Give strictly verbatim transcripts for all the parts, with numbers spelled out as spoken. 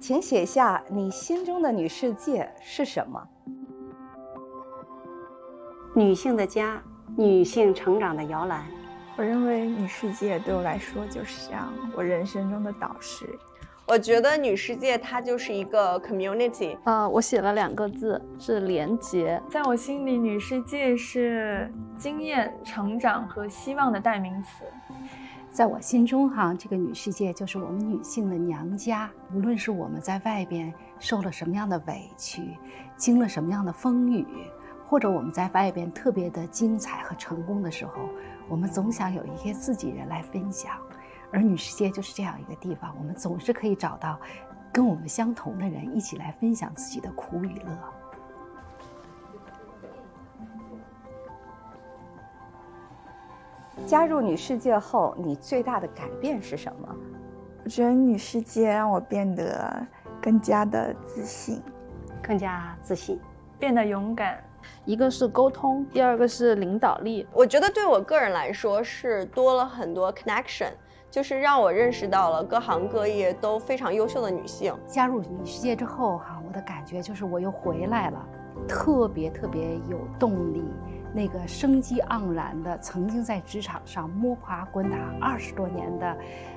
请写下你心中的女世界是什么？女性的家，女性成长的摇篮。我认为女世界对我来说，就像我人生中的导师。我觉得女世界它就是一个 community 啊， uh, 我写了两个字是连结。在我心里，女世界是经验、成长和希望的代名词。在我心中哈，这个女世界就是我们女性的娘家。无论是我们在外边受了什么样的委屈，经了什么样的风雨，或者我们在外边特别的精彩和成功的时候，我们总想有一些自己人来分享。而女世界就是这样一个地方，我们总是可以找到跟我们相同的人一起来分享自己的苦与乐。加入女世界后，你最大的改变是什么？我觉得女世界让我变得更加的自信，更加自信，变得勇敢。一个是沟通，第二个是领导力。我觉得对我个人来说是多了很多 connection。就是让我认识到了各行各业都非常优秀的女性。加入女世界之后哈，我的感觉就是我又回来了，特别特别有动力，那个生机盎然的，曾经在职场上摸爬滚打二十多年的，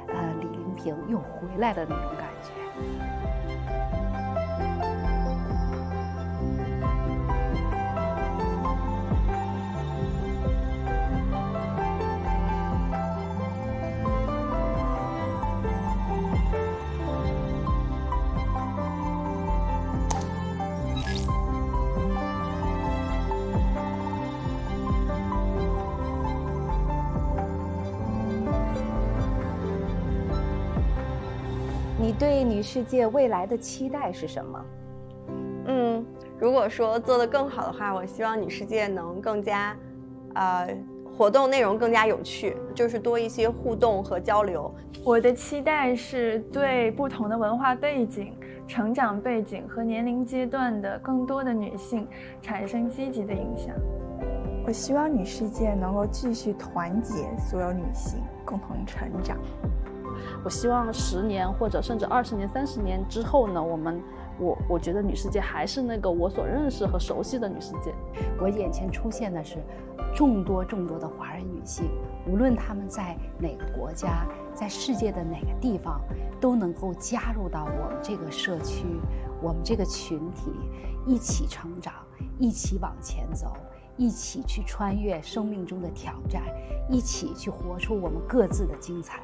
呃，李玲萍又回来的那种感觉。你对女世界未来的期待是什么？嗯，如果说做得更好的话，我希望女世界能更加，呃，活动内容更加有趣，就是多一些互动和交流。我的期待是对不同的文化背景、成长背景和年龄阶段的更多的女性产生积极的影响。我希望女世界能够继续团结所有女性，共同成长。我希望十年或者甚至二十年、三十年之后呢，我们，我我觉得女世界还是那个我所认识和熟悉的女世界。我眼前出现的是众多众多的华人女性，无论她们在哪个国家，在世界的哪个地方，都能够加入到我们这个社区，我们这个群体，一起成长，一起往前走。一起去穿越生命中的挑战，一起去活出我们各自的精彩。